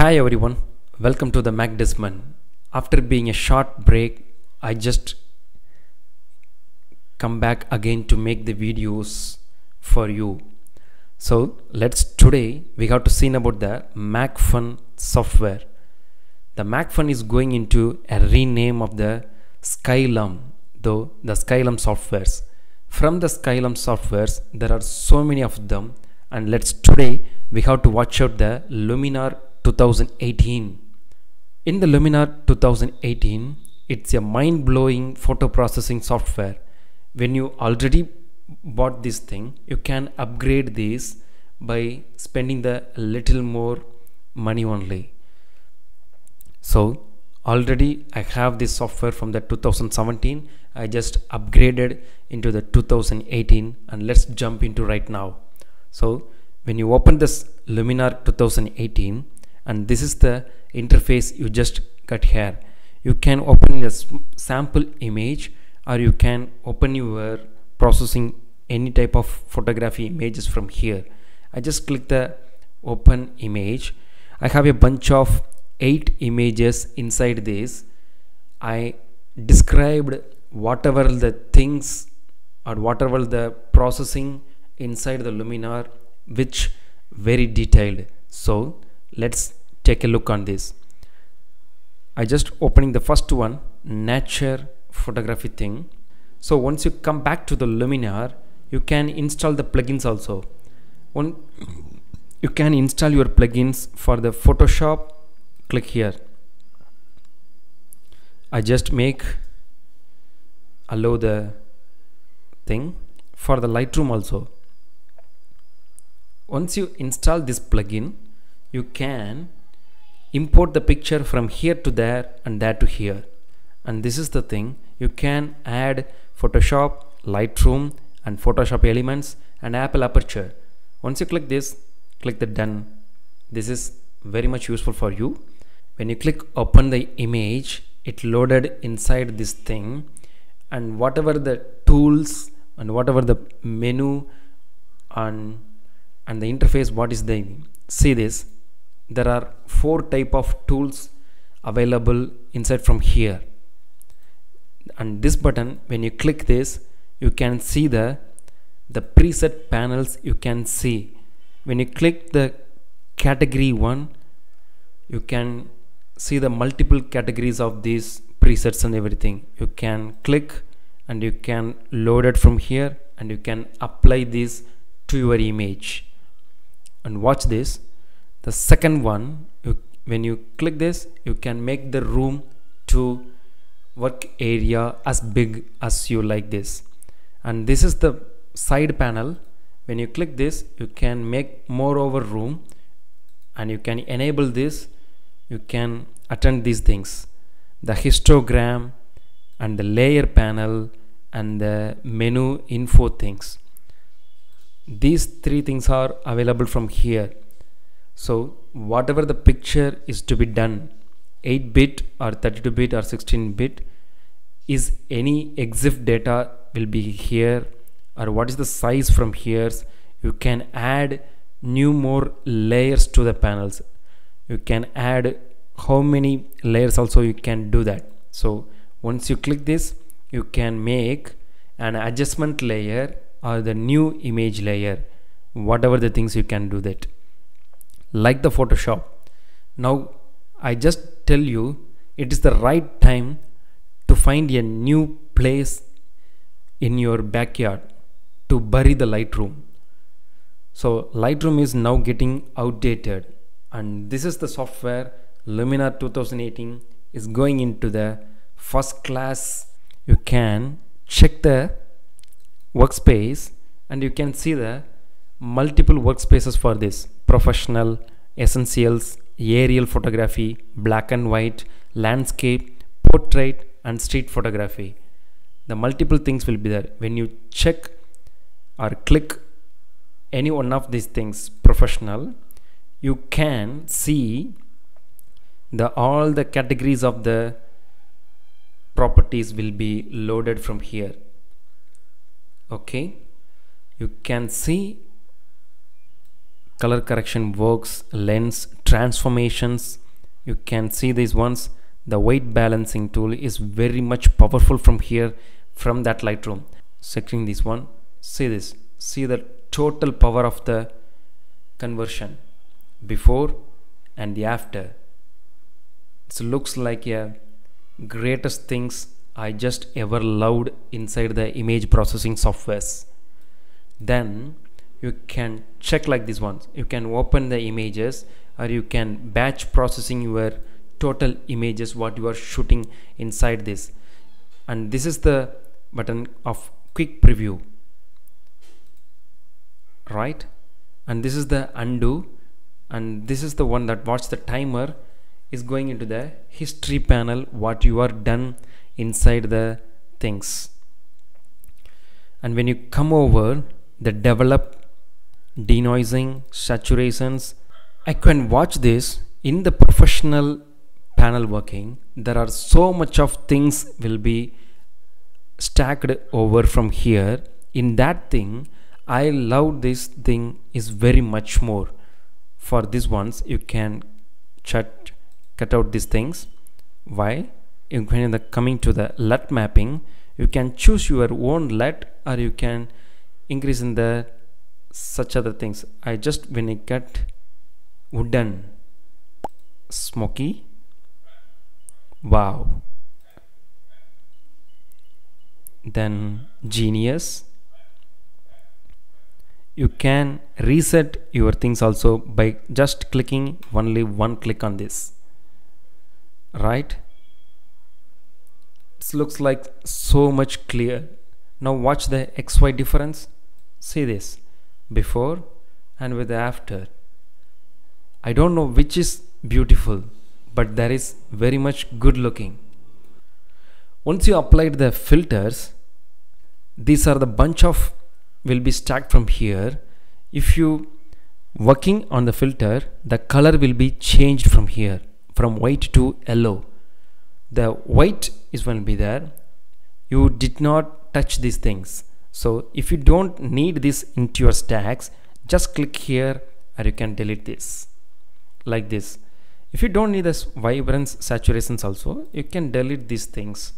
Hi everyone, welcome to the Maac Desmond. After being a short break, I just come back again to make the videos for you. So today we have to see about the Maac Fun software. The Maac Fun is going into a rename of the Skylum, though the Skylum softwares. From the Skylum softwares, there are so many of them, and today we have to watch out the Luminar 2018. In the Luminar 2018, it's a mind-blowing photo processing software. When you already bought this thing, you can upgrade this by spending the little more money only. So already I have this software from the 2017. I just upgraded into the 2018, and let's jump into right now. So when you open this Luminar 2018, and this is the interface you just got here, you can open a sample image, or you can open your processing any type of photography images from here. I just click the open image. I have a bunch of 8 images inside this. I described whatever the things or whatever the processing inside the Luminar, which very detailed. So let's take a look on this. I just opening the first one, nature photography thing. So once you come back to the Luminar, you can install the plugins also. You can install your plugins for the Photoshop. Click here. I just allow the thing for the Lightroom also. Once you install this plugin, you can import the picture from here to there and there to here. And this is the thing, you can add Photoshop, Lightroom and Photoshop Elements and Apple Aperture. Once you click this, click the done. This is very much useful for you. When you click open the image, it loaded inside this thing, and whatever the tools and whatever the menu and the interface, what is the see this, there are 4 type of tools available inside from here. And this button, when you click this, you can see the preset panels. You can see when you click the category 1, you can see the multiple categories of these presets and everything. You can click and you can load it from here, and you can apply this to your image. And watch this, the second one, when you click this, you can make the room to work area as big as you like this. And this is the side panel. When you click this, you can make more over room, and you can enable this. You can attend these things, the histogram and the layer panel and the menu info things. These 3 things are available from here. So whatever the picture is to be done, 8-bit or 32-bit or 16-bit, is any EXIF data will be here, or what is the size from here. You can add more layers to the panels. You can add how many layers also, you can do that. So once you click this, you can make an adjustment layer or the new image layer, whatever the things you can do that, like the Photoshop. Now I just tell you, it is the right time to find a new place in your backyard to bury the Lightroom. So Lightroom is now getting outdated, and this is the software Luminar 2018 is going into the first class. You can check the workspace, and you can see the multiple workspaces for this: professional, essentials, aerial photography, black and white, landscape, portrait and street photography. The multiple things will be there. When you check or click any one of these things, professional, you can see all the categories of the properties will be loaded from here. Okay, you can see color correction works, lens transformations. You can see these ones. The weight balancing tool is very much powerful from here, from that Lightroom. Selecting this one, see this, see the total power of the conversion before and the after. It looks like a greatest things I just ever loved inside the image processing softwares. Then you can check like this ones. You can open the images, or you can batch processing your total images what you are shooting inside this. And this is the button of quick preview, right? And this is the undo, and this is the one that watch the timer is going into the history panel what you are done inside the things. And when you come over the develop, denoising, saturations, I can watch this in the professional panel working. There are so much of things will be stacked over from here. In that thing, I love this thing is very much more. For these ones, you can cut out these things. Why? You can in the coming to the LUT mapping, you can choose your own LUT, or you can increase in the such other things. I just when I get wooden, smoky, wow, then genius. You can reset your things also by just clicking only one click on this, right? This looks like so much clear. Now watch the XY difference. See this before and with the after. I don't know which is beautiful, but that is very much good looking. Once you applied the filters, these are the bunch of will be stacked from here. If you working on the filter, the color will be changed from here, from white to yellow. The white is going to be there. You did not touch these things. So if you don't need this into your stacks, just click here, or you can delete this like this. If you don't need this vibrance, saturations also, you can delete these things.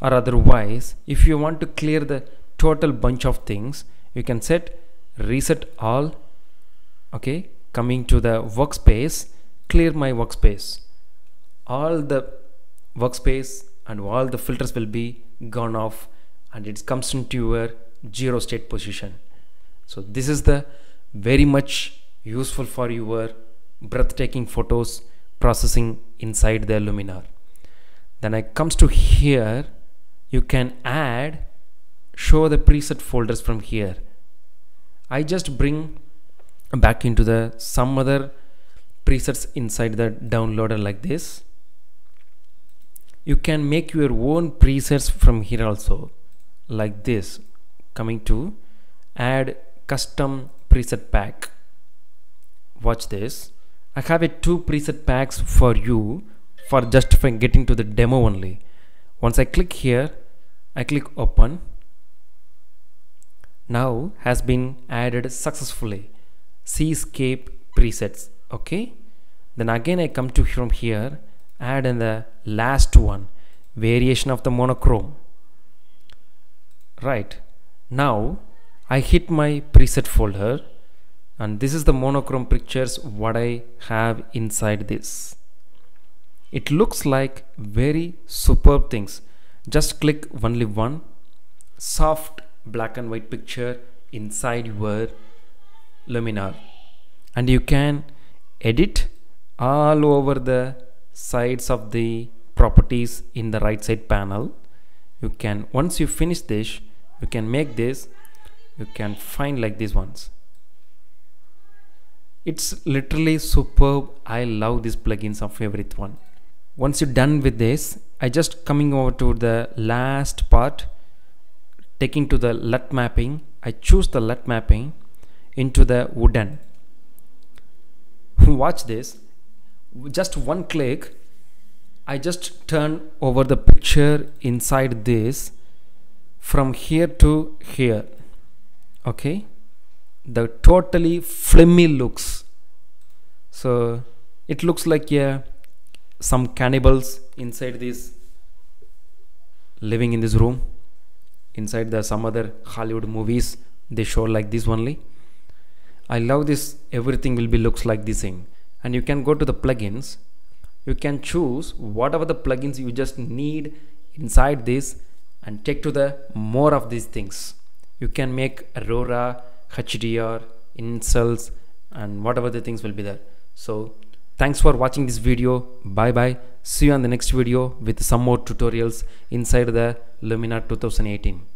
Or otherwise, if you want to clear the total bunch of things, you can set reset all. Okay, coming to the workspace, clear my workspace. All the workspace and all the filters will be gone off, and it comes into your zero state position. So this is the very much useful for your breathtaking photos processing inside the Luminar. Then I comes to here, you can add show the preset folders from here. I just bring back into the some other presets inside the downloader like this. You can make your own presets from here also like this. Coming to add custom preset pack. Watch this. I have a 2 preset packs for you for just for getting to the demo only. Once I click here, I click open. Now has been added successfully. Seascape presets. Okay. Then again I come to from here. Add in the last one, variation of the monochrome. Right, now I hit my preset folder, and this is the monochrome pictures what I have inside this. It looks like very superb things. Just click only one soft black and white picture inside your Luminar, and you can edit all over the sides of the properties in the right side panel. You can once you finish this, you can make this, you can find like these ones. It's literally superb. I love these plugins of favorite one. Once you're done with this, I just coming over to the last part, taking to the LUT mapping. I choose the LUT mapping into the wooden. Watch this. Just one click, I just turn over the picture inside this from here to here. Okay, the totally flimmy looks. So it looks like some cannibals inside this, living in this room. Inside the some other Hollywood movies, they show like this only. I love this. Everything will be looks like this thing. And you can go to the plugins. You can choose whatever the plugins you just need inside this and take to the more of these things. You can make Aurora, HDR, insults, and whatever the things will be there. So thanks for watching this video. Bye bye. See you on the next video with some more tutorials inside the Luminar 2018.